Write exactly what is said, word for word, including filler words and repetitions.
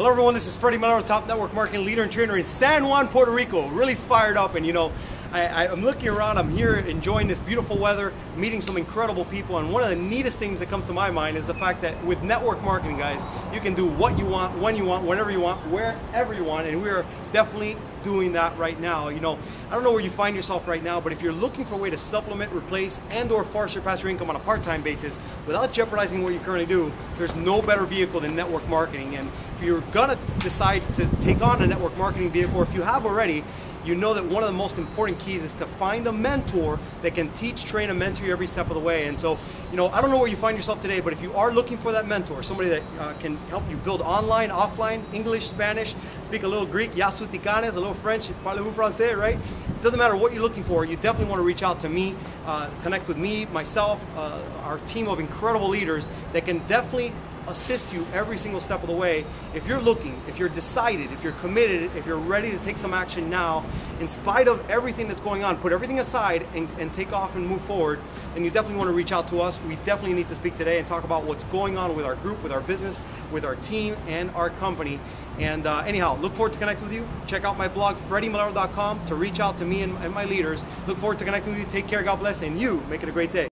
Hello everyone, this is Freddy Melero, top network marketing leader and trainer in San Juan, Puerto Rico. Really fired up, and you know, I, I'm looking around, I'm here enjoying this beautiful weather, meeting some incredible people, and one of the neatest things that comes to my mind is the fact that with network marketing, guys, you can do what you want, when you want, whenever you want, wherever you want, and we are definitely doing that right now. You know, I don't know where you find yourself right now, but if you're looking for a way to supplement, replace, and or far surpass your income on a part-time basis without jeopardizing what you currently do, there's no better vehicle than network marketing. And if you're gonna decide to take on a network marketing vehicle, or if you have already, you know that one of the most important keys is to find a mentor that can teach, train, and mentor you every step of the way. And so, you know, I don't know where you find yourself today, but if you are looking for that mentor, somebody that uh, can help you build online, offline, English, Spanish, speak a little Greek, yasu ticanes, a little French, parlez-vous français, right? It doesn't matter what you're looking for, you definitely want to reach out to me, uh, connect with me, myself, uh, our team of incredible leaders that can definitely assist you every single step of the way. If you're looking, if you're decided, if you're committed, if you're ready to take some action now, in spite of everything that's going on, put everything aside and, and take off and move forward, then you definitely want to reach out to us. We definitely need to speak today and talk about what's going on with our group, with our business, with our team, and our company. And uh, anyhow, look forward to connecting with you. Check out my blog, Freddy Melero dot com, to reach out to me and, and my leaders. Look forward to connecting with you. Take care. God bless. And you, make it a great day.